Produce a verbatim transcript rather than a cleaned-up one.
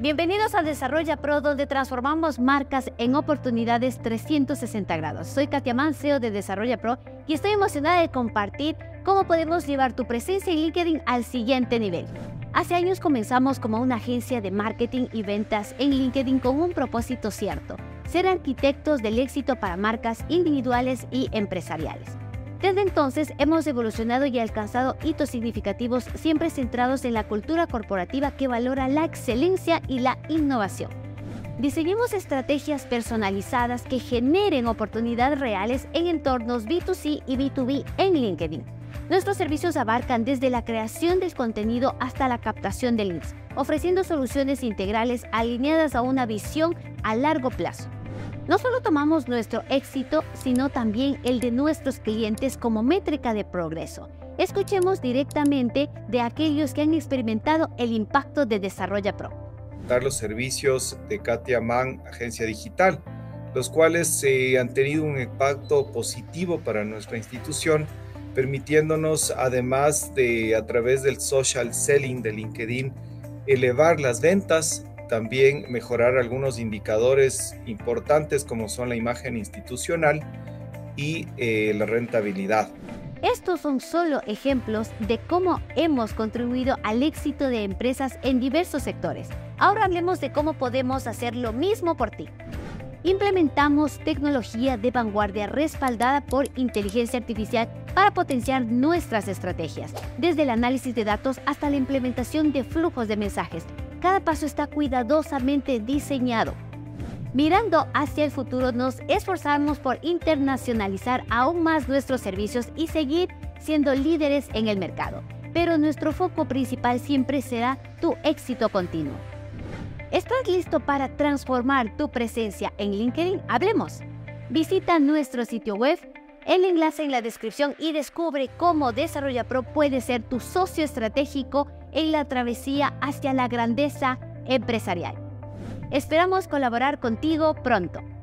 Bienvenidos a DesarrollaPro, donde transformamos marcas en oportunidades trescientos sesenta grados. Soy Katya Amán, C E O de DesarrollaPro, y estoy emocionada de compartir cómo podemos llevar tu presencia en LinkedIn al siguiente nivel. Hace años comenzamos como una agencia de marketing y ventas en LinkedIn con un propósito cierto: ser arquitectos del éxito para marcas individuales y empresariales. Desde entonces hemos evolucionado y alcanzado hitos significativos, siempre centrados en la cultura corporativa que valora la excelencia y la innovación. Diseñamos estrategias personalizadas que generen oportunidades reales en entornos B dos C y B dos B en LinkedIn. Nuestros servicios abarcan desde la creación del contenido hasta la captación de leads, ofreciendo soluciones integrales alineadas a una visión a largo plazo. No solo tomamos nuestro éxito, sino también el de nuestros clientes como métrica de progreso. Escuchemos directamente de aquellos que han experimentado el impacto de DesarrollaPro. Dar los servicios de Katya Amán, agencia digital, los cuales eh, han tenido un impacto positivo para nuestra institución, permitiéndonos, además de a través del social selling de LinkedIn, elevar las ventas, también mejorar algunos indicadores importantes como son la imagen institucional y eh, la rentabilidad. Estos son solo ejemplos de cómo hemos contribuido al éxito de empresas en diversos sectores. Ahora hablemos de cómo podemos hacer lo mismo por ti. Implementamos tecnología de vanguardia respaldada por inteligencia artificial para potenciar nuestras estrategias, desde el análisis de datos hasta la implementación de flujos de mensajes. Cada paso está cuidadosamente diseñado. Mirando hacia el futuro, nos esforzamos por internacionalizar aún más nuestros servicios y seguir siendo líderes en el mercado. Pero nuestro foco principal siempre será tu éxito continuo. ¿Estás listo para transformar tu presencia en LinkedIn? ¡Hablemos! Visita nuestro sitio web, el enlace en la descripción, y descubre cómo DesarrollaPro puede ser tu socio estratégico en la travesía hacia la grandeza empresarial. Esperamos colaborar contigo pronto.